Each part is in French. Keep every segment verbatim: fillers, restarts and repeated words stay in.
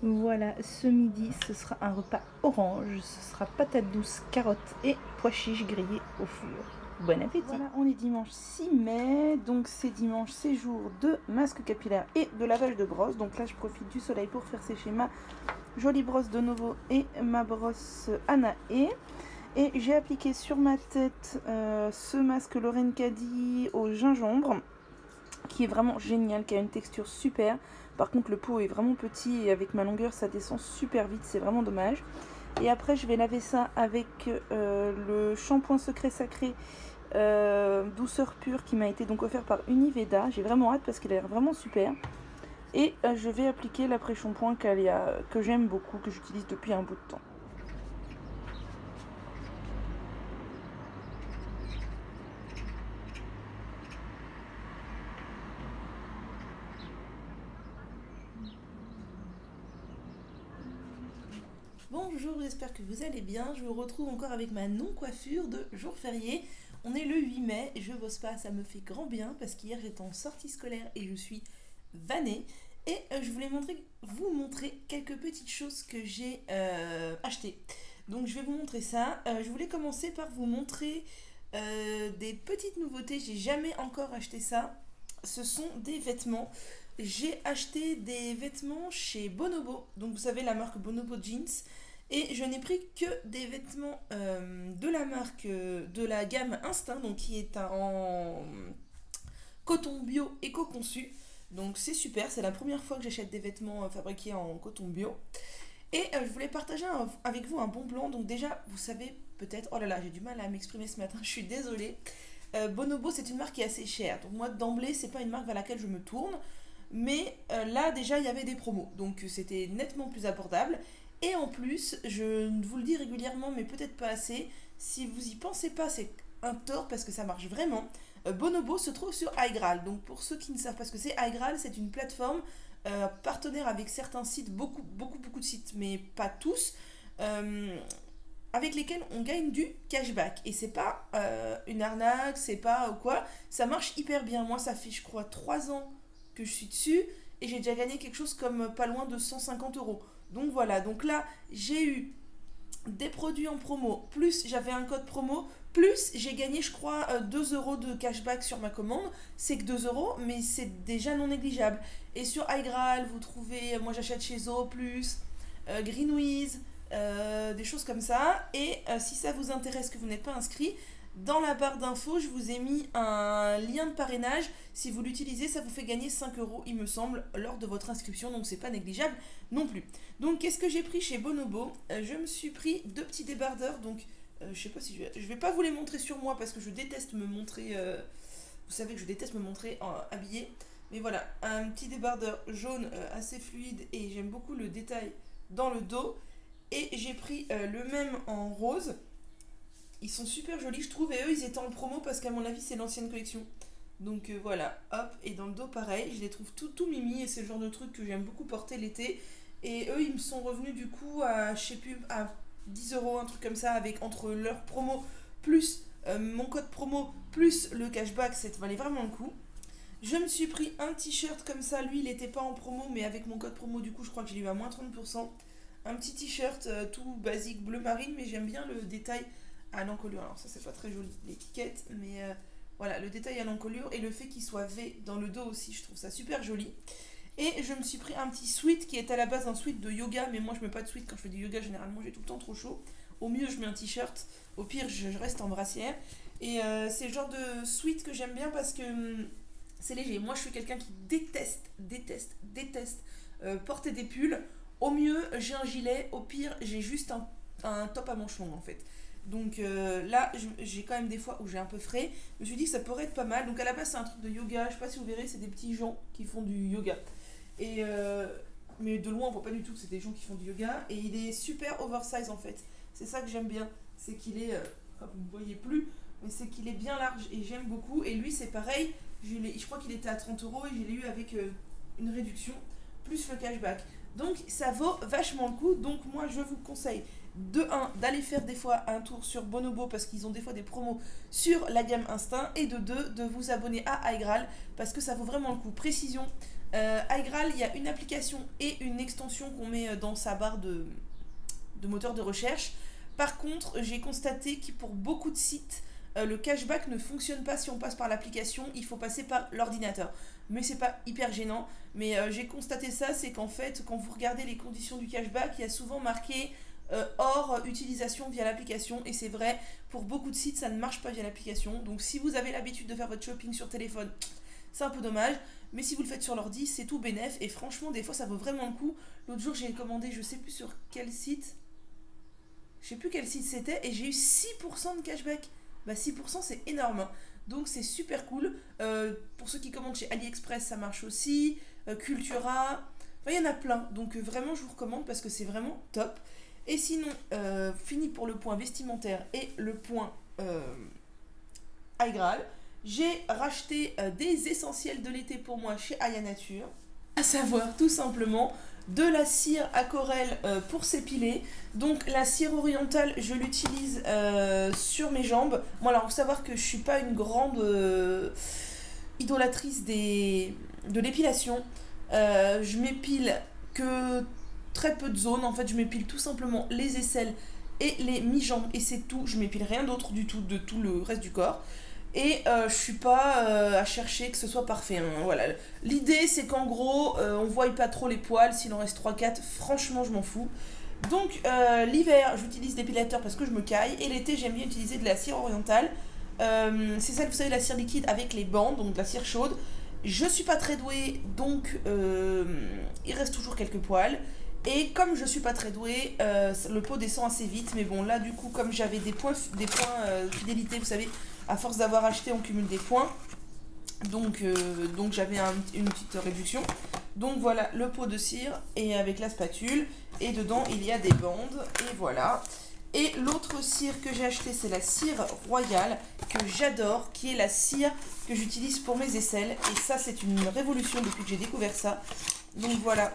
Voilà, ce midi, ce sera un repas orange. Ce sera patates douces, carottes et pois chiches grillés au four. Bon appétit. Voilà, on est dimanche six mai. Donc c'est dimanche, c'est jour de masque capillaire et de lavage de brosse. Donc là, je profite du soleil pour faire sécher ma jolie brosse de Novo et ma brosse Anae. Et j'ai appliqué sur ma tête euh, ce masque Lorraine Caddy au gingembre, qui est vraiment génial, qui a une texture super. Par contre, le pot est vraiment petit et avec ma longueur ça descend super vite, c'est vraiment dommage. Et après je vais laver ça avec euh, le shampoing secret sacré euh, douceur pure qui m'a été donc offert par Univeda. J'ai vraiment hâte parce qu'il a l'air vraiment super. Et euh, je vais appliquer l'après-shampoing Calia que j'aime beaucoup, que j'utilise depuis un bout de temps. Bonjour, j'espère que vous allez bien. Je vous retrouve encore avec ma non-coiffure de jour férié. On est le huit mai, je bosse pas, ça me fait grand bien parce qu'hier j'étais en sortie scolaire et je suis vannée. Et je voulais montrer, vous montrer quelques petites choses que j'ai euh, achetées. Donc je vais vous montrer ça. Euh, je voulais commencer par vous montrer euh, des petites nouveautés. J'ai jamais encore acheté ça. Ce sont des vêtements. J'ai acheté des vêtements chez Bonobo, donc vous savez la marque Bonobo Jeans, et je n'ai pris que des vêtements euh, de la marque, euh, de la gamme Instinct, donc qui est en coton bio éco-conçu, donc c'est super, c'est la première fois que j'achète des vêtements fabriqués en coton bio. Et euh, je voulais partager un, avec vous un bon plan, donc déjà vous savez peut-être, oh là là j'ai du mal à m'exprimer ce matin, je suis désolée, euh, Bonobo c'est une marque qui est assez chère, donc moi d'emblée c'est pas une marque vers laquelle je me tourne. Mais euh, là déjà il y avait des promos, donc c'était nettement plus abordable. Et en plus, je vous le dis régulièrement mais peut-être pas assez, si vous y pensez pas c'est un tort parce que ça marche vraiment. euh, Bonobo se trouve sur iGraal, donc pour ceux qui ne savent pas ce que c'est, iGraal c'est une plateforme euh, partenaire avec certains sites, beaucoup beaucoup beaucoup de sites mais pas tous, euh, avec lesquels on gagne du cashback. Et c'est pas euh, une arnaque, c'est pas euh, quoi, ça marche hyper bien. Moi ça fait je crois trois ans que je suis dessus et j'ai déjà gagné quelque chose comme pas loin de cent cinquante euros. Donc voilà, donc là j'ai eu des produits en promo, plus j'avais un code promo, plus j'ai gagné je crois deux euros de cashback sur ma commande. C'est que deux euros mais c'est déjà non négligeable. Et sur iGraal vous trouvez, moi j'achète chez Zooplus, euh, Greenwise, euh, des choses comme ça. Et euh, si ça vous intéresse, que vous n'êtes pas inscrit, dans la barre d'infos, je vous ai mis un lien de parrainage. Si vous l'utilisez, ça vous fait gagner cinq euros, il me semble, lors de votre inscription. Donc, c'est pas négligeable non plus. Donc, qu'est-ce que j'ai pris chez Bonobo? euh, Je me suis pris deux petits débardeurs. Donc, euh, je sais pas si je vais... je vais pas vous les montrer sur moi parce que je déteste me montrer... Euh... Vous savez que je déteste me montrer euh, habillée. Mais voilà, un petit débardeur jaune euh, assez fluide et j'aime beaucoup le détail dans le dos. Et j'ai pris euh, le même en rose. Ils sont super jolis je trouve, et eux ils étaient en promo parce qu'à mon avis c'est l'ancienne collection. Donc euh, voilà, hop, et dans le dos pareil, je les trouve tout, tout mimi, et c'est le genre de truc que j'aime beaucoup porter l'été. Et eux ils me sont revenus du coup à, je sais plus, à dix euros, un truc comme ça, avec entre leur promo, plus euh, mon code promo, plus le cashback, ça valait vraiment le coup. Je me suis pris un t-shirt comme ça, lui il n'était pas en promo, mais avec mon code promo du coup je crois que j'ai eu à moins trente pour cent. Un petit t-shirt euh, tout basique bleu marine, mais j'aime bien le détail à l'encolure, alors ça c'est pas très joli l'étiquette, mais euh, voilà le détail à l'encolure et le fait qu'il soit V dans le dos aussi, je trouve ça super joli. Et je me suis pris un petit sweat qui est à la base un sweat de yoga, mais moi je mets pas de sweat quand je fais du yoga, généralement j'ai tout le temps trop chaud. Au mieux je mets un t-shirt, au pire je reste en brassière. Et euh, c'est le genre de sweat que j'aime bien parce que hum, c'est léger. Moi je suis quelqu'un qui déteste, déteste, déteste euh, porter des pulls. Au mieux j'ai un gilet, au pire j'ai juste un, un top à manches longues en fait. Donc euh, là, j'ai quand même des fois où j'ai un peu frais. Je me suis dit que ça pourrait être pas mal. Donc à la base, c'est un truc de yoga. Je sais pas si vous verrez, c'est des petits gens qui font du yoga. Et euh, mais de loin, on voit pas du tout que c'est des gens qui font du yoga. Et il est super oversize en fait. C'est ça que j'aime bien. C'est qu'il est... Euh, vous ne voyez plus. Mais c'est qu'il est bien large et j'aime beaucoup. Et lui, c'est pareil. Je, je crois qu'il était à trente euros et je l'ai eu avec euh, une réduction. Plus le cashback. Donc ça vaut vachement le coup. Donc moi, je vous conseille... De un, d'aller faire des fois un tour sur Bonobo parce qu'ils ont des fois des promos sur la gamme Instinct. Et de deux, de vous abonner à iGraal parce que ça vaut vraiment le coup. Précision, Euh, iGraal, il y a une application et une extension qu'on met dans sa barre de, de moteur de recherche. Par contre, j'ai constaté que pour beaucoup de sites, euh, le cashback ne fonctionne pas si on passe par l'application, il faut passer par l'ordinateur. Mais c'est pas hyper gênant, mais euh, j'ai constaté ça, c'est qu'en fait, quand vous regardez les conditions du cashback, il y a souvent marqué euh, hors utilisation via l'application, et c'est vrai, pour beaucoup de sites, ça ne marche pas via l'application. Donc si vous avez l'habitude de faire votre shopping sur téléphone, c'est un peu dommage, mais si vous le faites sur l'ordi, c'est tout bénef, et franchement, des fois, ça vaut vraiment le coup. L'autre jour, j'ai commandé, je sais plus sur quel site, je sais plus quel site c'était, et j'ai eu six pour cent de cashback. Bah six pour cent, c'est énorme, donc c'est super cool. Euh, pour ceux qui commandent chez AliExpress, ça marche aussi, euh, Cultura, enfin, il y en a plein, donc euh, vraiment, je vous recommande, parce que c'est vraiment top. Et sinon, euh, fini pour le point vestimentaire et le point euh, iGraal. J'ai racheté euh, des essentiels de l'été pour moi chez Aya Nature, à savoir tout simplement de la cire à corelle euh, pour s'épiler. Donc la cire orientale, je l'utilise euh, sur mes jambes. Bon, alors, il faut savoir que je ne suis pas une grande euh, idolatrice des, de l'épilation. Euh, je m'épile que très peu de zones. En fait, je m'épile tout simplement les aisselles et les mi-jambes, et c'est tout. Je m'épile rien d'autre du tout de tout le reste du corps. Et euh, je suis pas euh, à chercher que ce soit parfait, hein, voilà. L'idée, c'est qu'en gros, euh, on voit pas trop les poils. S'il en reste trois quatre, franchement, je m'en fous. Donc, euh, l'hiver, j'utilise l'épilateur parce que je me caille. Et l'été, j'aime bien utiliser de la cire orientale. Euh, c'est celle, vous savez, la cire liquide avec les bandes, donc de la cire chaude. Je suis pas très douée, donc euh, il reste toujours quelques poils. Et comme je suis pas très douée, euh, le pot descend assez vite. Mais bon, là, du coup, comme j'avais des points, des points euh, fidélité, vous savez... À force d'avoir acheté, on cumule des points. Donc, euh, donc j'avais un, une petite réduction. Donc voilà le pot de cire et avec la spatule. Et dedans, il y a des bandes. Et voilà. Et l'autre cire que j'ai acheté, c'est la cire royale que j'adore, qui est la cire que j'utilise pour mes aisselles. Et ça, c'est une révolution depuis que j'ai découvert ça. Donc voilà.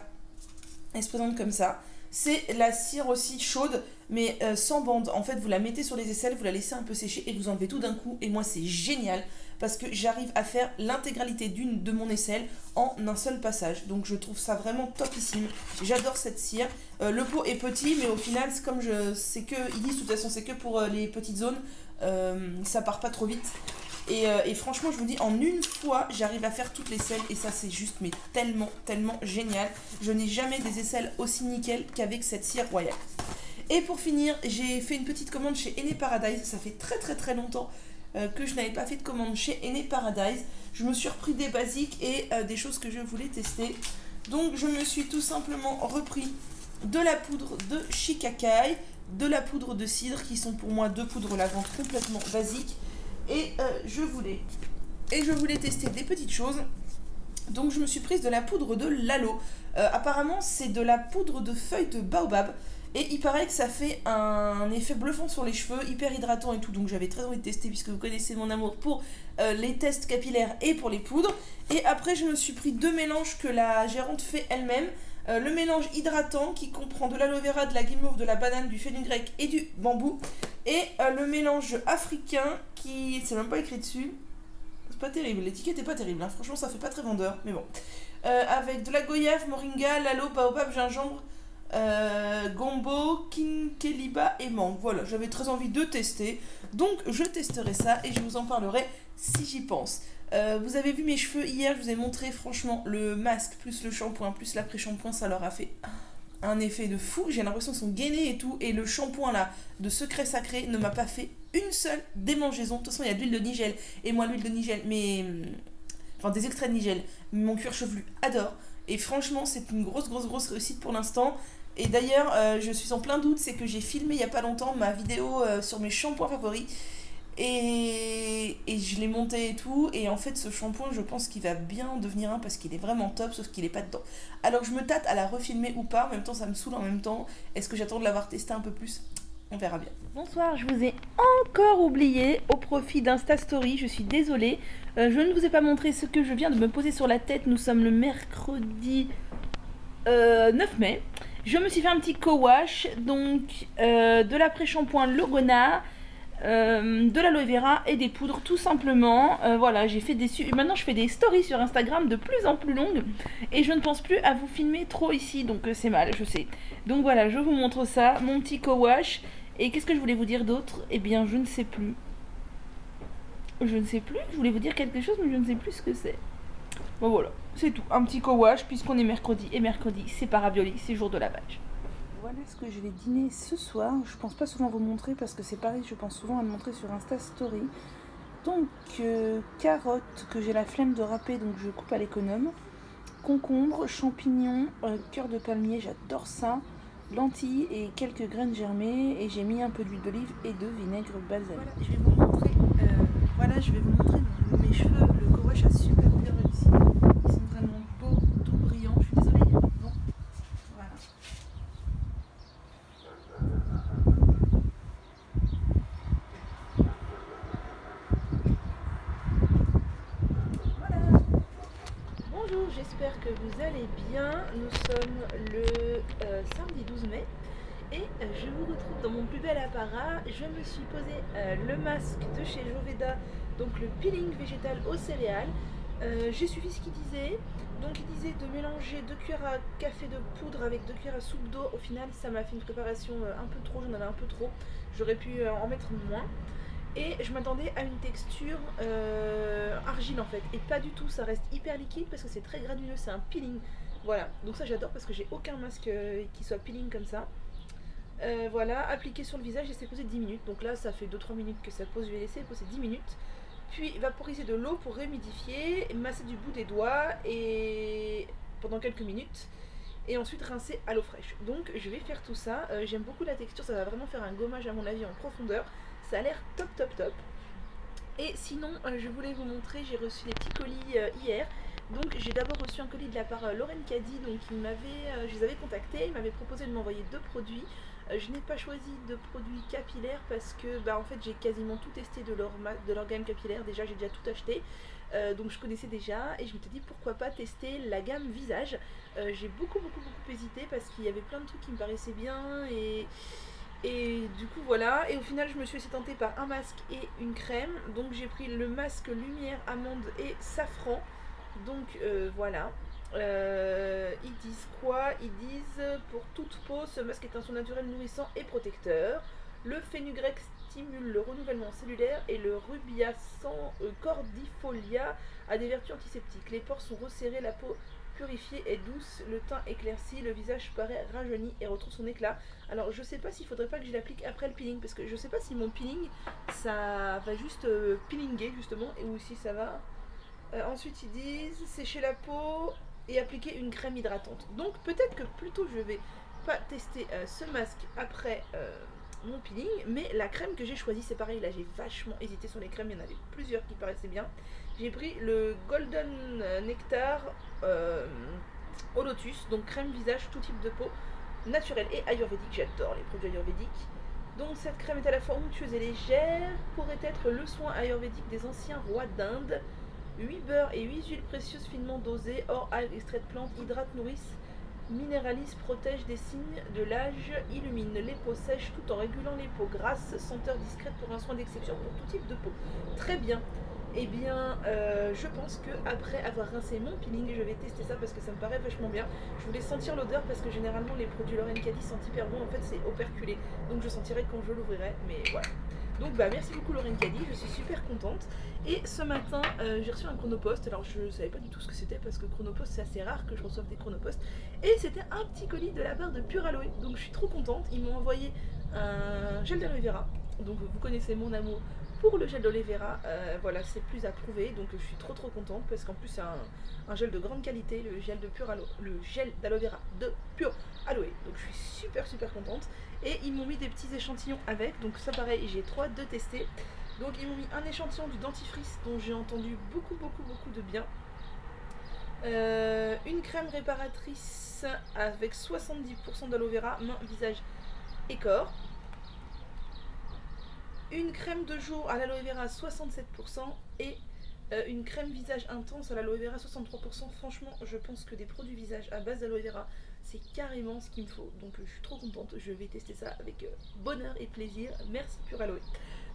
Elle se présente comme ça. C'est la cire aussi chaude, mais euh, sans bande. En fait, vous la mettez sur les aisselles, vous la laissez un peu sécher et vous enlevez tout d'un coup. Et moi, c'est génial parce que j'arrive à faire l'intégralité d'une de mon aisselle en un seul passage. Donc, je trouve ça vraiment topissime. J'adore cette cire. Euh, le pot est petit, mais au final, comme je sais que ils disent, de toute façon, c'est que pour euh, les petites zones, euh, ça part pas trop vite. Et, euh, et franchement, je vous dis, en une fois, j'arrive à faire toutes les aisselles. Et ça, c'est juste, mais tellement, tellement génial. Je n'ai jamais des aisselles aussi nickel qu'avec cette cire royale. Et pour finir, j'ai fait une petite commande chez Ené Paradis. Ça fait très, très, très longtemps euh, que je n'avais pas fait de commande chez Ené Paradis. Je me suis repris des basiques et euh, des choses que je voulais tester. Donc, je me suis tout simplement repris de la poudre de Shikakai, de la poudre de cidre, qui sont pour moi deux poudres lavantes complètement basiques. Et euh, je voulais et je voulais tester des petites choses, donc je me suis prise de la poudre de l'aloe. Euh, apparemment, c'est de la poudre de feuilles de baobab, et il paraît que ça fait un effet bluffant sur les cheveux, hyper hydratant et tout, donc j'avais très envie de tester, puisque vous connaissez mon amour pour euh, les tests capillaires et pour les poudres. Et après, je me suis pris deux mélanges que la gérante fait elle-même. Euh, le mélange hydratant qui comprend de l'aloe vera, de la guimauve, de la banane, du fenugrec et du bambou. Et euh, le mélange africain qui... c'est même pas écrit dessus. C'est pas terrible, l'étiquette est pas terrible, hein. Franchement, ça fait pas très vendeur, mais bon. Euh, avec de la goyave, moringa, l'aloe, baobab, gingembre, euh, gombo, kinkeliba et mangue. Voilà, j'avais très envie de tester. Donc je testerai ça et je vous en parlerai si j'y pense. Euh, vous avez vu mes cheveux hier, je vous ai montré, franchement, le masque plus le shampoing plus l'après-shampoing, ça leur a fait un effet de fou. J'ai l'impression qu'ils sont gainés et tout, et le shampoing là de Secret Sacré ne m'a pas fait une seule démangeaison. De toute façon, il y a de l'huile de nigel, et moi l'huile de nigel, mais... enfin des extraits de nigel, mon cuir chevelu adore, et franchement, c'est une grosse grosse grosse réussite pour l'instant. Et d'ailleurs, euh, je suis en plein doute, c'est que j'ai filmé il n'y a pas longtemps ma vidéo euh, sur mes shampoings favoris. Et, et je l'ai monté et tout, et en fait, ce shampoing, je pense qu'il va bien devenir un, parce qu'il est vraiment top, sauf qu'il est pas dedans. Alors je me tâte à la refilmer ou pas, en même temps ça me saoule, en même temps, est-ce que j'attends de l'avoir testé un peu plus? On verra bien. Bonsoir, je vous ai encore oublié au profit d'Insta Story, je suis désolée. euh, Je ne vous ai pas montré ce que je viens de me poser sur la tête. Nous sommes le mercredi euh, neuf mai. Je me suis fait un petit co-wash, donc euh, de l'après-shampoing Logona, Euh, de l'aloe vera et des poudres tout simplement. Euh, voilà, j'ai fait des maintenant je fais des stories sur Instagram de plus en plus longues et je ne pense plus à vous filmer trop ici, donc euh, c'est mal, je sais. Donc voilà, je vous montre ça, mon petit co-wash. Et qu'est-ce que je voulais vous dire d'autre? Eh bien, je ne sais plus. Je ne sais plus, je voulais vous dire quelque chose mais je ne sais plus ce que c'est. Bon voilà, c'est tout, un petit co-wash puisqu'on est mercredi et mercredi c'est Parabioli, c'est jour de lavage. Voilà ce que je vais dîner ce soir. Je pense pas souvent vous montrer parce que c'est pareil, je pense souvent à me montrer sur Insta Story. Donc, euh, carottes que j'ai la flemme de râper, donc je coupe à l'économe. Concombre, champignons, euh, cœur de palmier, j'adore ça. Lentilles et quelques graines germées. Et j'ai mis un peu d'huile d'olive et de vinaigre balsamique. Voilà, je vais vous montrer, euh, voilà, je vais vous montrer donc, mes cheveux. Le co-wash a super bien réussi. Ils sont vraiment beaux, tout brillants. Je suis désolée. Bon, voilà. J'espère que vous allez bien. Nous sommes le euh, samedi douze mai et euh, je vous retrouve dans mon plus bel apparat. Je me suis posé euh, le masque de chez Joveda, donc le peeling végétal aux céréales. Euh, J'ai suivi ce qu'il disait. Donc il disait de mélanger deux cuillères à café de poudre avec deux cuillères à soupe d'eau. Au final, ça m'a fait une préparation euh, un peu trop. J'en avais un peu trop. J'aurais pu euh, en mettre moins. Et je m'attendais à une texture euh, argile en fait, et pas du tout, ça reste hyper liquide parce que c'est très granuleux, c'est un peeling. Voilà, donc ça j'adore parce que j'ai aucun masque qui soit peeling comme ça. Euh, voilà, appliqué sur le visage, laissez poser dix minutes, donc là ça fait deux trois minutes que ça pose, je vais laisser poser dix minutes. Puis vaporiser de l'eau pour réhumidifier, masser du bout des doigts et pendant quelques minutes. Et ensuite rincer à l'eau fraîche. Donc je vais faire tout ça, euh, j'aime beaucoup la texture, ça va vraiment faire un gommage à mon avis en profondeur. Ça a l'air top top top. Et sinon euh, je voulais vous montrer, j'ai reçu des petits colis euh, hier. Donc j'ai d'abord reçu un colis de la part euh, Lorraine Caddy. Donc ils m'avaient, euh, je les avais contactés, ils m'avaient proposé de m'envoyer deux produits. euh, Je n'ai pas choisi de produits capillaires parce que bah en fait j'ai quasiment tout testé de leur de l'organe capillaire. Déjà j'ai déjà tout acheté, euh, donc je connaissais déjà. Et je me suis dit pourquoi pas tester la gamme visage. euh, J'ai beaucoup beaucoup beaucoup hésité parce qu'il y avait plein de trucs qui me paraissaient bien. Et... Et du coup voilà, et au final je me suis laissée tenter par un masque et une crème. Donc j'ai pris le masque lumière, amande et safran. Donc euh, voilà, euh, ils disent quoi? Ils disent pour toute peau, ce masque est un son naturel nourrissant et protecteur. Le fenugrec stimule le renouvellement cellulaire et le rubia sans euh, cordifolia a des vertus antiseptiques. Les pores sont resserrés, la peau purifiée et douce, le teint éclairci, le visage paraît rajeuni et retrouve son éclat. Alors je sais pas s'il faudrait pas que je l'applique après le peeling parce que je sais pas si mon peeling ça va juste euh, peelinguer justement et ou si ça va. Euh, ensuite ils disent sécher la peau et appliquer une crème hydratante. Donc peut-être que plutôt je vais pas tester euh, ce masque après euh, mon peeling, mais la crème que j'ai choisie, c'est pareil, là j'ai vachement hésité sur les crèmes, il y en avait plusieurs qui paraissaient bien. J'ai pris le Golden Nectar euh, au lotus, donc crème visage, tout type de peau, naturelle et ayurvédique, j'adore les produits ayurvédiques. Donc cette crème est à la fois onctueuse et légère, pourrait être le soin ayurvédique des anciens rois d'Inde. huit beurres et huit huiles précieuses finement dosées, or, algues, extraits de plantes, hydratent, nourrissent, minéralise, protège des signes de l'âge, illumine les peaux sèches tout en régulant les peaux grasses, senteur discrète pour un soin d'exception pour tout type de peau. Très bien. Et eh bien euh, je pense que après avoir rincé mon peeling, je vais tester ça parce que ça me paraît vachement bien. Je voulais sentir l'odeur parce que généralement les produits Lorraine Caddy sentent hyper bon, en fait c'est operculé, donc je sentirai quand je l'ouvrirai, mais voilà. Donc bah merci beaucoup Lorraine Caddy, je suis super contente. Et ce matin euh, j'ai reçu un chronopost, alors je savais pas du tout ce que c'était parce que chronopost c'est assez rare que je reçoive des chronoposts. Et c'était un petit colis de la part de Pure Aloe, donc je suis trop contente. Ils m'ont envoyé un gel d'aloe vera, donc vous connaissez mon amour pour le gel d'aloe vera, euh, voilà c'est plus approuvé, donc je suis trop trop contente parce qu'en plus c'est un, un gel de grande qualité, le gel de Pure Aloe, le gel d'aloe vera de Pure Aloe, donc je suis super super contente. Et ils m'ont mis des petits échantillons avec, donc ça pareil j'ai trop hâte de tester. Donc ils m'ont mis un échantillon du dentifrice dont j'ai entendu beaucoup beaucoup beaucoup de bien. Euh, une crème réparatrice avec soixante-dix pour cent d'aloe vera, main, visage et corps. Une crème de jour à l'aloe vera soixante-sept pour cent et euh, une crème visage intense à l'aloe vera soixante-trois pour cent. Franchement, je pense que des produits visage à base d'aloe vera, c'est carrément ce qu'il me faut. Donc je suis trop contente, je vais tester ça avec bonheur et plaisir. Merci Pure Aloe.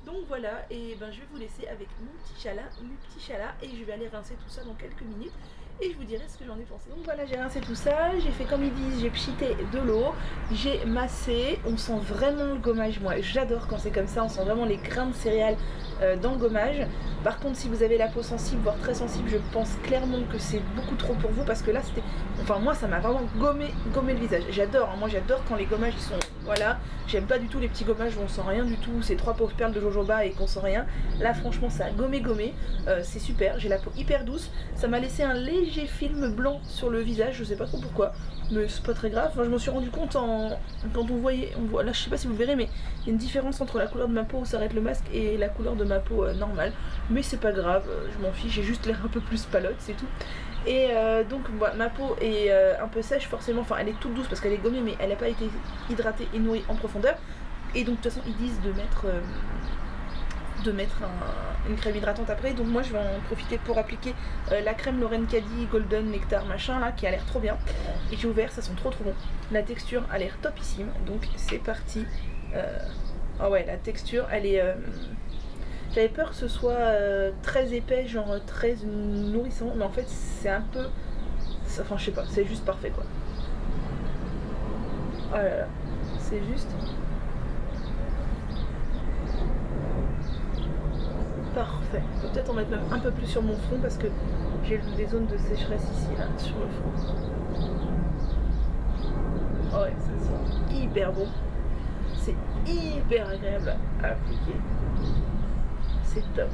Donc voilà, et ben je vais vous laisser avec mon petit chala, mon petit chala, et je vais aller rincer tout ça dans quelques minutes et je vous dirai ce que j'en ai pensé. Donc voilà, j'ai rincé tout ça, j'ai fait comme ils disent, j'ai pchité de l'eau, j'ai massé, on sent vraiment le gommage, moi j'adore quand c'est comme ça, on sent vraiment les grains de céréales euh, dans le gommage. Par contre, si vous avez la peau sensible, voire très sensible, je pense clairement que c'est beaucoup trop pour vous, parce que là c'était, enfin moi ça m'a vraiment gommé, gommé le visage. J'adore, hein, moi j'adore quand les gommages ils sont, voilà, j'aime pas du tout les petits gommages où on sent rien du tout, ces trois pauvres perles de jojoba et qu'on sent rien. Là franchement ça a gommé gommé, euh, c'est super, j'ai la peau hyper douce, ça m'a laissé un léger film blanc sur le visage, je sais pas trop pourquoi, mais c'est pas très grave. Enfin, je m'en suis rendu compte en... quand on voyait, on voit là, je sais pas si vous verrez, mais il y a une différence entre la couleur de ma peau où s'arrête le masque et la couleur de ma peau euh, normale, mais c'est pas grave, euh, je m'en fiche, j'ai juste l'air un peu plus palote, c'est tout. Et euh, donc bah, ma peau est euh, un peu sèche forcément, enfin elle est toute douce parce qu'elle est gommée, mais elle n'a pas été hydratée et nourrie en profondeur, et donc de toute façon ils disent de mettre euh, de mettre un, une crème hydratante après, donc moi je vais en profiter pour appliquer euh, la crème Lorraine Caddy Golden Nectar machin là qui a l'air trop bien, et j'ai ouvert, ça sent trop trop bon, la texture a l'air topissime, donc c'est parti. euh... Ah ouais, la texture elle est euh... j'avais peur que ce soit euh, très épais, genre très nourrissant, mais en fait c'est un peu, enfin je sais pas, c'est juste parfait quoi. Oh là là, c'est juste parfait. Faut peut-être en mettre même un peu plus sur mon front parce que j'ai des zones de sécheresse ici là sur le front. Oh ouais, ça sent hyper bon, c'est hyper agréable à appliquer, c'est top.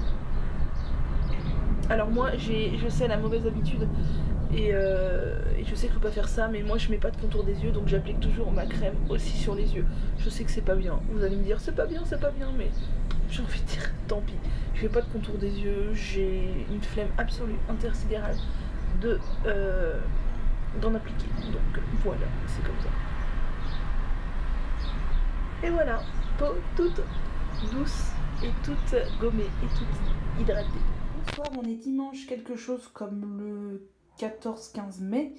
Alors moi j'ai, je sais, la mauvaise habitude, et, euh, et je sais qu'il faut pas faire ça, mais moi je mets pas de contour des yeux, donc j'applique toujours ma crème aussi sur les yeux. Je sais que c'est pas bien, vous allez me dire c'est pas bien, c'est pas bien, mais j'ai envie de dire tant pis, je fais pas de contour des yeux, j'ai une flemme absolue intersidérale de euh, d'en appliquer, donc voilà, c'est comme ça. Et voilà, peau toute douce et toute gommée et toute hydratée. Bonsoir, on est dimanche quelque chose comme le quatorze quinze mai,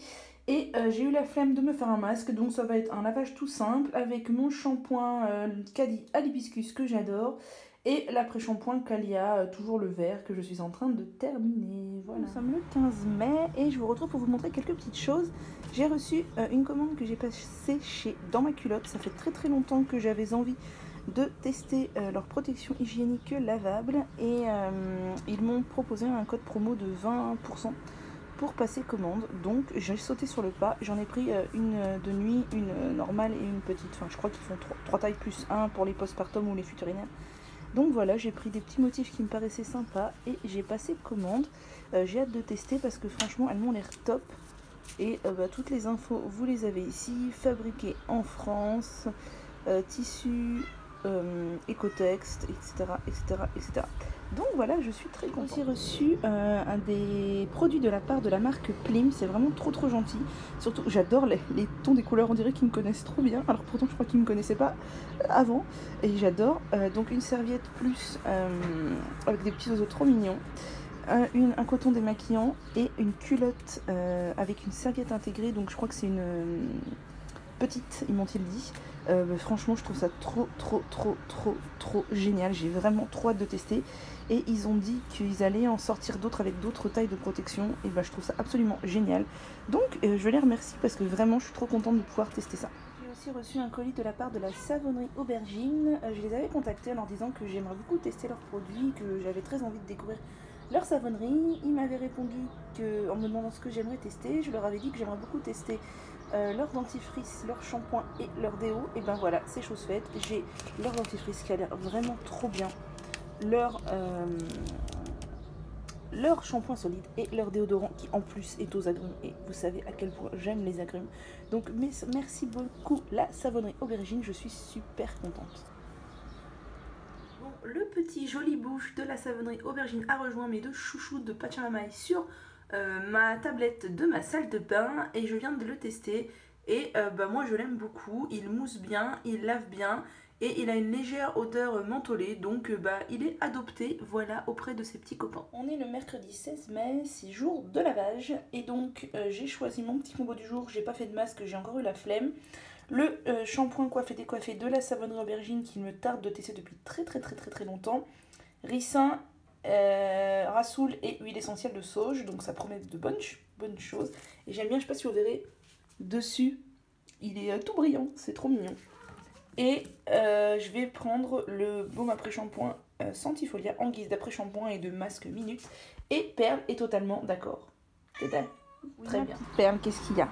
et euh, j'ai eu la flemme de me faire un masque, donc ça va être un lavage tout simple avec mon shampoing euh, Caddy à l'hibiscus que j'adore, et l'après-shampoing Calia, euh, toujours le vert, que je suis en train de terminer. Voilà. Nous sommes le quinze mai et je vous retrouve pour vous montrer quelques petites choses. J'ai reçu euh, une commande que j'ai passée chez Dans ma culotte. Ça fait très très longtemps que j'avais envie de tester euh, leur protection hygiénique lavable, et euh, ils m'ont proposé un code promo de vingt pour cent pour passer commande. Donc j'ai sauté sur le pas, j'en ai pris euh, une de nuit, une normale et une petite. Enfin je crois qu'ils font trois tailles plus un pour les postpartum ou les futurinaires. Donc voilà, j'ai pris des petits motifs qui me paraissaient sympas et j'ai passé commande. Euh, j'ai hâte de tester parce que franchement, elles m'ont l'air top. Et euh, bah, toutes les infos, vous les avez ici. Fabriquées en France, euh, tissu, euh, écotexte, et cetera, et cetera, et cetera. Donc voilà, je suis très contente. J'ai reçu euh, un des produits de la part de la marque Plim, c'est vraiment trop trop gentil. Surtout, j'adore les, les tons des couleurs, on dirait qu'ils me connaissent trop bien. Alors pourtant, je crois qu'ils ne me connaissaient pas avant. Et j'adore. Euh, donc une serviette plus euh, avec des petits oiseaux trop mignons. Un, une, un coton démaquillant et une culotte euh, avec une serviette intégrée. Donc je crois que c'est une euh, petite, ils m'ont-ils dit. Euh, bah, franchement, je trouve ça trop trop trop trop trop génial. J'ai vraiment trop hâte de tester. Et ils ont dit qu'ils allaient en sortir d'autres avec d'autres tailles de protection. Et bah je trouve ça absolument génial. Donc euh, je les remercie parce que vraiment je suis trop contente de pouvoir tester ça. J'ai aussi reçu un colis de la part de la Savonnerie Aubergine. Euh, je les avais contactés en leur disant que j'aimerais beaucoup tester leurs produits, que j'avais très envie de découvrir leur savonnerie. Ils m'avaient répondu que, en me demandant ce que j'aimerais tester. Je leur avais dit que j'aimerais beaucoup tester euh, leur dentifrice, leur shampoing et leur déo. Et ben voilà, c'est chose faite. J'ai leur dentifrice qui a l'air vraiment trop bien, leur, euh, leur shampoing solide et leur déodorant qui en plus est aux agrumes, et vous savez à quel point j'aime les agrumes. Donc merci beaucoup la Savonnerie Aubergine, je suis super contente. Bon, le petit joli bouche de la Savonnerie Aubergine a rejoint mes deux chouchous de Pachamamaï sur euh, ma tablette de ma salle de bain, et je viens de le tester, et euh, bah, moi je l'aime beaucoup, il mousse bien, il lave bien. et il a une légère odeur mentholée, donc bah il est adopté, voilà, auprès de ses petits copains. On est le mercredi seize mai, c'est jour de lavage, et donc euh, j'ai choisi mon petit combo du jour. J'ai pas fait de masque, j'ai encore eu la flemme. Le euh, shampoing coiffé décoiffé de la Savonnerie Aubergine qui me tarde de tester depuis très très très très très longtemps. Ricin, euh, rassoul et huile essentielle de sauge, donc ça promet de bonnes, ch bonnes choses. Et j'aime bien, je sais pas si vous verrez, dessus, il est euh, tout brillant, c'est trop mignon. Et euh, je vais prendre le baume après-shampoing euh, Centifolia en guise d'après-shampoing et de masque minute. Et Perle est totalement d'accord. C'est oui, très bien. Perle, qu'est-ce qu'il y a?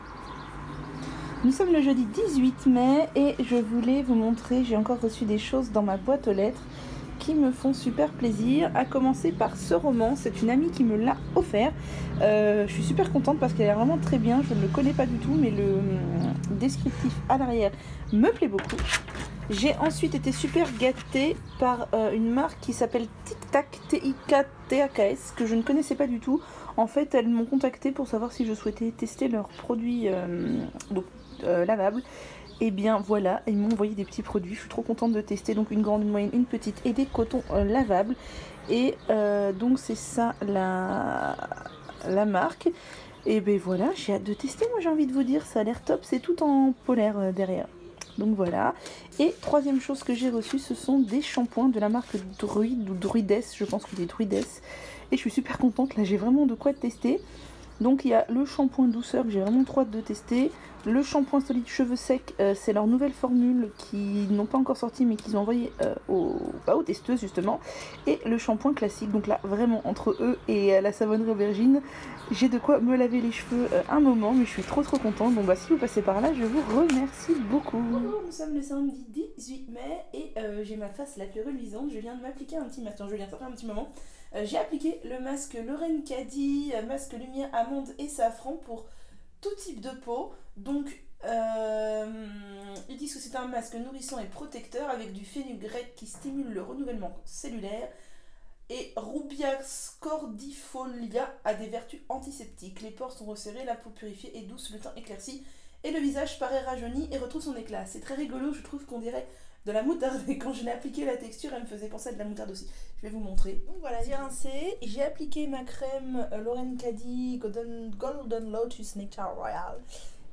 Nous sommes le jeudi dix-huit mai et je voulais vous montrer, j'ai encore reçu des choses dans ma boîte aux lettres qui me font super plaisir, à commencer par ce roman. C'est une amie qui me l'a offert, euh, je suis super contente parce qu'elle est vraiment très bien, je ne le connais pas du tout mais le euh, descriptif à l'arrière me plaît beaucoup. J'ai ensuite été super gâtée par euh, une marque qui s'appelle Tic Tac, T I K T A K S, que je ne connaissais pas du tout. En fait, elles m'ont contactée pour savoir si je souhaitais tester leurs produits euh, donc, euh, lavables. Et bien voilà, ils m'ont envoyé des petits produits, je suis trop contente de tester. Donc une grande, une moyenne, une petite et des cotons euh, lavables. Et euh, donc c'est ça la, la marque. Et ben voilà, j'ai hâte de tester, moi j'ai envie de vous dire, ça a l'air top, c'est tout en polaire euh, derrière. Donc voilà. Et troisième chose que j'ai reçue, ce sont des shampoings de la marque Druides ou Druides, je pense que c'est Druides. Et je suis super contente, là j'ai vraiment de quoi tester. Donc il y a le shampoing douceur que j'ai vraiment trop hâte de tester. Le shampoing solide cheveux secs, euh, c'est leur nouvelle formule qu'ils n'ont pas encore sorti mais qu'ils ont envoyé euh, aux, bah, aux testeuses justement. Et le shampoing classique, donc là vraiment entre eux et euh, la Savonnerie Aubergine, j'ai de quoi me laver les cheveux euh, un moment, mais je suis trop trop contente. Donc bah si vous passez par là, je vous remercie beaucoup. Bonjour, nous sommes le samedi dix-huit mai et euh, j'ai ma face la plus reluisante. Je viens de m'appliquer un petit matin, je viens de faire un petit moment. Euh, j'ai appliqué le masque Lorraine Caddy, masque lumière amande et safran pour tout type de peau. Donc euh, ils disent que c'est un masque nourrissant et protecteur avec du fenugrec qui stimule le renouvellement cellulaire et Rubia scordifolia a des vertus antiseptiques. Les pores sont resserrés, la peau purifiée et douce, le teint éclairci et le visage paraît rajeuni et retrouve son éclat. C'est très rigolo, je trouve qu'on dirait de la moutarde et quand je l'ai appliqué, la texture elle me faisait penser à de la moutarde aussi. Je vais vous montrer. Donc voilà, j'ai rincé, j'ai appliqué ma crème Lorraine Caddy Golden, Golden Lotus Nectar Royal.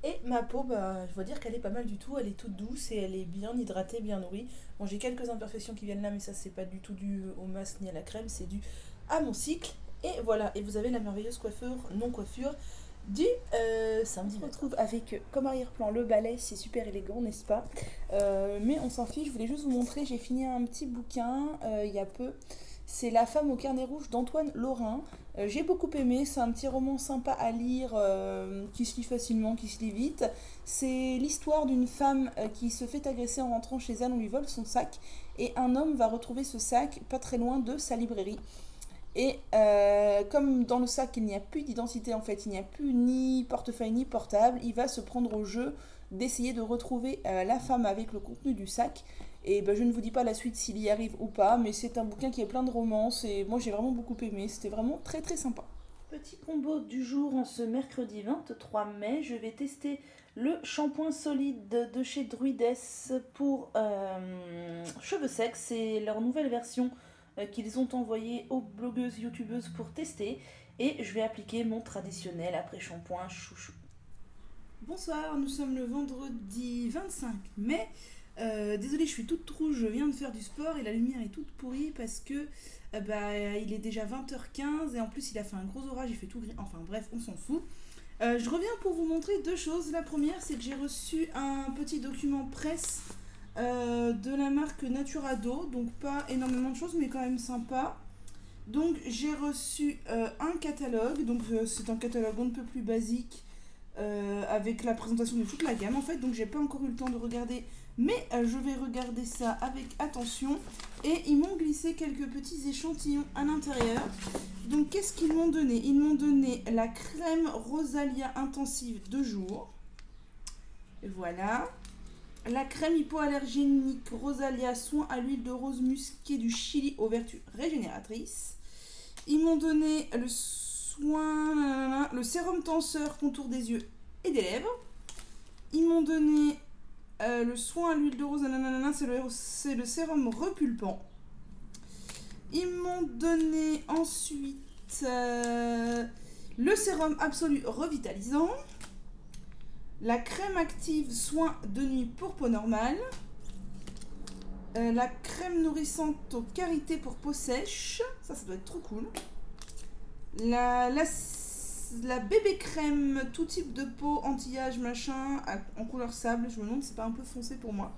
Et ma peau, bah, je dois dire qu'elle est pas mal du tout, elle est toute douce et elle est bien hydratée, bien nourrie. Bon, j'ai quelques imperfections qui viennent là, mais ça c'est pas du tout dû au masque ni à la crème, c'est dû à mon cycle. Et voilà, et vous avez la merveilleuse coiffure, non coiffure, du euh, samedi. On se retrouve avec comme arrière-plan le balai, c'est super élégant, n'est-ce pas? euh, Mais on s'en fiche, je voulais juste vous montrer, j'ai fini un petit bouquin euh, il y a peu. C'est La femme au carnet rouge d'Antoine Lorrain. Euh, j'ai beaucoup aimé, c'est un petit roman sympa à lire, euh, qui se lit facilement, qui se lit vite. C'est l'histoire d'une femme euh, qui se fait agresser en rentrant chez elle, on lui vole son sac. Et un homme va retrouver ce sac pas très loin de sa librairie. Et euh, comme dans le sac il n'y a plus d'identité en fait, il n'y a plus ni portefeuille ni portable, il va se prendre au jeu d'essayer de retrouver euh, la femme avec le contenu du sac. Et ben, je ne vous dis pas la suite s'il y arrive ou pas, mais c'est un bouquin qui est plein de romances et moi j'ai vraiment beaucoup aimé, c'était vraiment très très sympa. Petit combo du jour en ce mercredi vingt-trois mai, je vais tester le shampoing solide de chez Druides pour euh, cheveux secs, c'est leur nouvelle version euh, qu'ils ont envoyée aux blogueuses youtubeuses pour tester et je vais appliquer mon traditionnel après-shampoing chouchou. Bonsoir, nous sommes le vendredi vingt-cinq mai. Euh, désolée, je suis toute rouge, je viens de faire du sport et la lumière est toute pourrie parce que euh, bah, il est déjà vingt heures quinze et en plus il a fait un gros orage, il fait tout gris, enfin bref, on s'en fout. Euh, je reviens pour vous montrer deux choses. La première, c'est que j'ai reçu un petit document presse euh, de la marque Naturado, donc pas énormément de choses mais quand même sympa. Donc j'ai reçu euh, un catalogue, donc euh, c'est un catalogue un peu plus basique euh, avec la présentation de toute la gamme en fait, donc j'ai pas encore eu le temps de regarder. Mais euh, je vais regarder ça avec attention. Et ils m'ont glissé quelques petits échantillons à l'intérieur. Donc qu'est-ce qu'ils m'ont donné? Ils m'ont donné la crème Rosalia intensive de jour. Voilà. La crème hypoallergénique Rosalia soin à l'huile de rose musquée du Chili aux vertus régénératrices. Ils m'ont donné le soin, le sérum tenseur contour des yeux et des lèvres. Ils m'ont donné Euh, Euh, le soin à l'huile de rose, nanana, c'est le, le sérum repulpant. Ils m'ont donné ensuite euh, le sérum absolu revitalisant, la crème active soin de nuit pour peau normale, euh, la crème nourrissante aux carités pour peau sèche, ça ça doit être trop cool, la, la, la bébé crème tout type de peau, anti-âge machin, à, en couleur sable, je me demande c'est pas un peu foncé pour moi.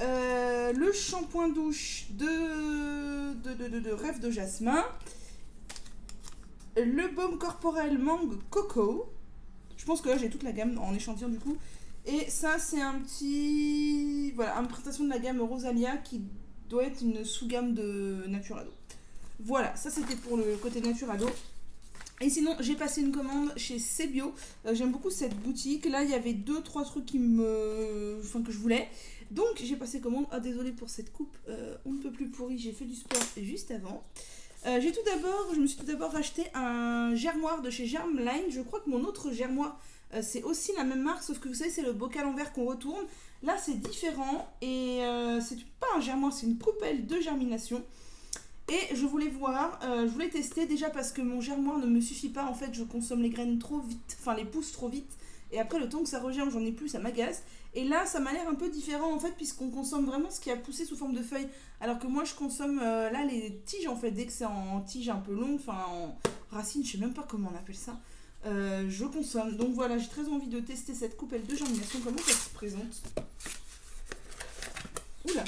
Euh, le shampoing douche de, de, de, de, de rêve de jasmin, le baume corporel mangue coco, je pense que là j'ai toute la gamme en échantillon du coup, et ça c'est un petit, voilà, une présentation de la gamme Rosalia qui doit être une sous-gamme de Naturado. Voilà, ça c'était pour le côté Naturado. Et sinon j'ai passé une commande chez Sebio, euh, j'aime beaucoup cette boutique, là il y avait deux trois trucs qui me... enfin, que je voulais. Donc j'ai passé commande, ah désolé pour cette coupe, euh, on ne peut plus pourrie, j'ai fait du sport juste avant. Euh, j'ai tout d'abord, je me suis tout d'abord racheté un germoir de chez Germline, je crois que mon autre germoir euh, c'est aussi la même marque, sauf que vous savez c'est le bocal en verre qu'on retourne. Là c'est différent et euh, c'est pas un germoir, c'est une coupelle de germination. Et je voulais voir, euh, je voulais tester déjà parce que mon germoir ne me suffit pas en fait, je consomme les graines trop vite, enfin les pousses trop vite. Et après le temps que ça regerme, j'en ai plus, ça m'agace. Et là, ça m'a l'air un peu différent en fait, puisqu'on consomme vraiment ce qui a poussé sous forme de feuilles. Alors que moi, je consomme euh, là les tiges en fait, dès que c'est en tige un peu longue, enfin en racine, je sais même pas comment on appelle ça. Euh, je consomme. Donc voilà, j'ai très envie de tester cette coupelle de germination. Comment ça se présente? Oula!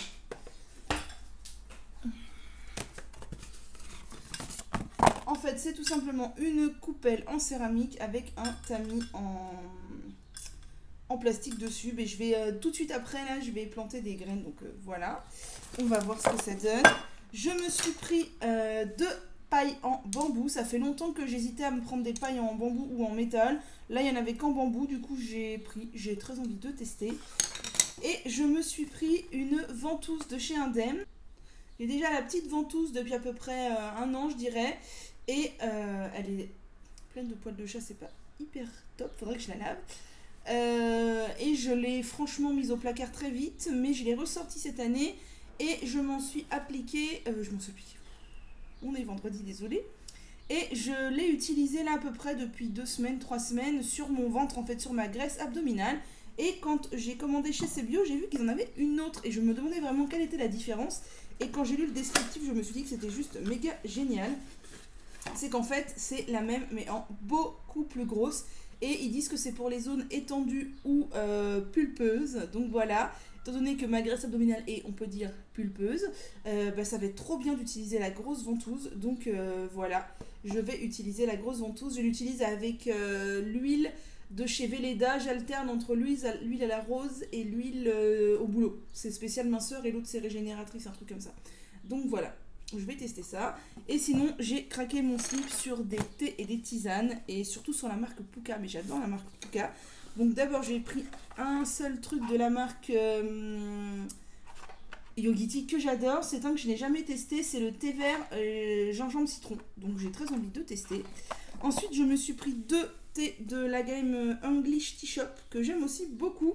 En fait, c'est tout simplement une coupelle en céramique avec un tamis en, en plastique dessus. Mais je vais euh, tout de suite après, là, je vais planter des graines. Donc euh, voilà, on va voir ce que ça donne. Je me suis pris euh, deux pailles en bambou. Ça fait longtemps que j'hésitais à me prendre des pailles en bambou ou en métal. Là, il n'y en avait qu'en bambou. Du coup, j'ai pris, j'ai très envie de tester. Et je me suis pris une ventouse de chez Indem. J'ai déjà la petite ventouse depuis à peu près euh, un an, je dirais. Et euh, elle est pleine de poils de chat, c'est pas hyper top, faudrait que je la lave. Euh, et je l'ai franchement mise au placard très vite, mais je l'ai ressortie cette année et je m'en suis appliquée. Euh, je m'en suis appliquée. On est vendredi, désolé. Et je l'ai utilisée là à peu près depuis deux semaines, trois semaines sur mon ventre, en fait sur ma graisse abdominale. Et quand j'ai commandé chez Sebio, j'ai vu qu'ils en avaient une autre et je me demandais vraiment quelle était la différence. Et quand j'ai lu le descriptif, je me suis dit que c'était juste méga génial. C'est qu'en fait c'est la même mais en beaucoup plus grosse et ils disent que c'est pour les zones étendues ou euh, pulpeuses, donc voilà, étant donné que ma graisse abdominale est, on peut dire, pulpeuse, euh, bah, ça va être trop bien d'utiliser la grosse ventouse, donc euh, voilà, je vais utiliser la grosse ventouse. Je l'utilise avec euh, l'huile de chez Véleda, j'alterne entre l'huile à la rose et l'huile euh, au boulot, c'est spécial minceur et l'autre c'est régénératrice, un truc comme ça, donc voilà. Je vais tester ça. Et sinon, j'ai craqué mon slip sur des thés et des tisanes. Et surtout sur la marque Pukka. Mais j'adore la marque Pukka. Donc d'abord, j'ai pris un seul truc de la marque euh, Yogi Tea que j'adore. C'est un que je n'ai jamais testé. C'est le thé vert euh, gingembre citron. Donc j'ai très envie de tester. Ensuite, je me suis pris deux thés de la gamme English Tea Shop. Que j'aime aussi beaucoup.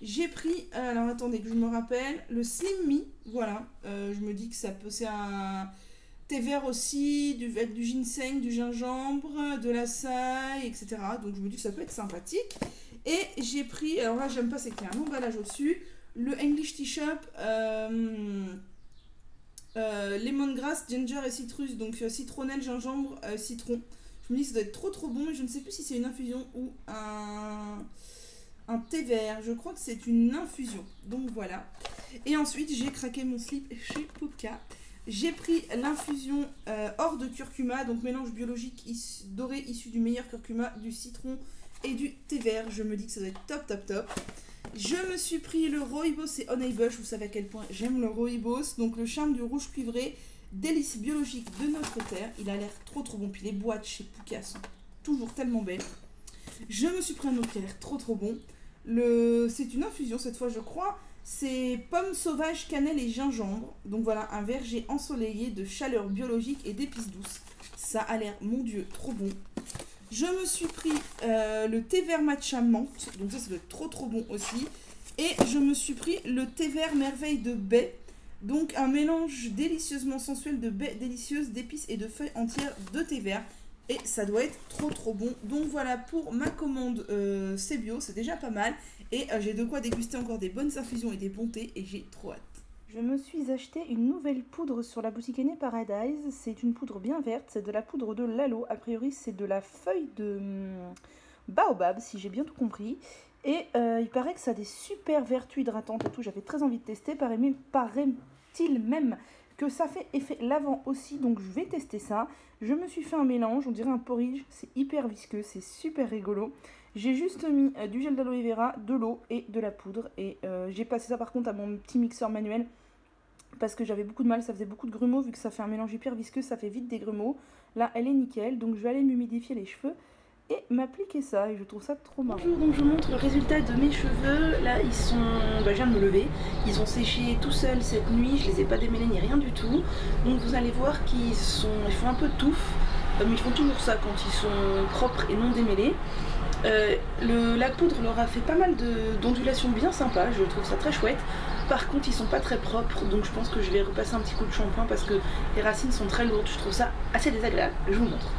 J'ai pris, euh, alors attendez que je me rappelle, le Slim Me, voilà, euh, je me dis que ça peut, c'est un thé vert aussi, du, avec du ginseng, du gingembre, de l'açaï, et cetera. Donc je me dis que ça peut être sympathique. Et j'ai pris, alors là j'aime pas, c'est qu'il y a un emballage au-dessus, le English Tea Shop, euh, euh, lemongrass, ginger et citrus, donc euh, citronnelle, gingembre, euh, citron. Je me dis que ça doit être trop trop bon, mais je ne sais plus si c'est une infusion ou un... un thé vert, je crois que c'est une infusion, donc voilà. Et ensuite j'ai craqué mon slip chez Pukka. J'ai pris l'infusion euh, hors de curcuma, donc mélange biologique is doré issu du meilleur curcuma, du citron et du thé vert. Je me dis que ça doit être top top top. Je me suis pris le Rooibos et Honeybush, vous savez à quel point j'aime le Rooibos, donc le charme du rouge cuivré, délice biologique de notre terre, il a l'air trop trop bon, puis les boîtes chez Pukka sont toujours tellement belles. Je me suis pris un autre qui a l'air trop trop bon. Le... C'est une infusion cette fois je crois, c'est pommes sauvages, cannelle et gingembre. Donc voilà, un verger ensoleillé de chaleur biologique et d'épices douces. Ça a l'air, mon dieu, trop bon. Je me suis pris euh, le thé vert matcha menthe, donc ça ça doit être trop trop bon aussi. Et je me suis pris le thé vert merveille de baie. Donc un mélange délicieusement sensuel de baies délicieuses, d'épices et de feuilles entières de thé vert. Et ça doit être trop trop bon. Donc voilà pour ma commande euh, Sebio, c'est déjà pas mal. Et euh, j'ai de quoi déguster encore des bonnes infusions et des bons thés et j'ai trop hâte. Je me suis acheté une nouvelle poudre sur la boutique Ené Paradis. C'est une poudre bien verte, c'est de la poudre de l'aloe. A priori c'est de la feuille de hmm, baobab si j'ai bien tout compris. Et euh, il paraît que ça a des super vertus hydratantes et tout, j'avais très envie de tester, paraît-il même que ça fait effet lavant aussi, donc je vais tester ça. Je me suis fait un mélange, on dirait un porridge, c'est hyper visqueux, c'est super rigolo. J'ai juste mis euh, du gel d'aloe vera, de l'eau et de la poudre, et euh, j'ai passé ça par contre à mon petit mixeur manuel, parce que j'avais beaucoup de mal, ça faisait beaucoup de grumeaux, vu que ça fait un mélange hyper visqueux, ça fait vite des grumeaux. Là elle est nickel, donc je vais aller m'humidifier les cheveux et m'appliquer ça, et je trouve ça trop marrant. Bonjour, donc je vous montre le résultat de mes cheveux. Là ils sont, bah, je viens de me lever, ils ont séché tout seuls cette nuit, je les ai pas démêlés ni rien du tout, donc vous allez voir qu'ils sont, ils font un peu de touffe, mais ils font toujours ça quand ils sont propres et non démêlés. Euh, le, la poudre leur a fait pas mal d'ondulations bien sympas, je trouve ça très chouette. Par contre ils sont pas très propres, donc je pense que je vais repasser un petit coup de shampoing parce que les racines sont très lourdes, je trouve ça assez désagréable, je vous montre.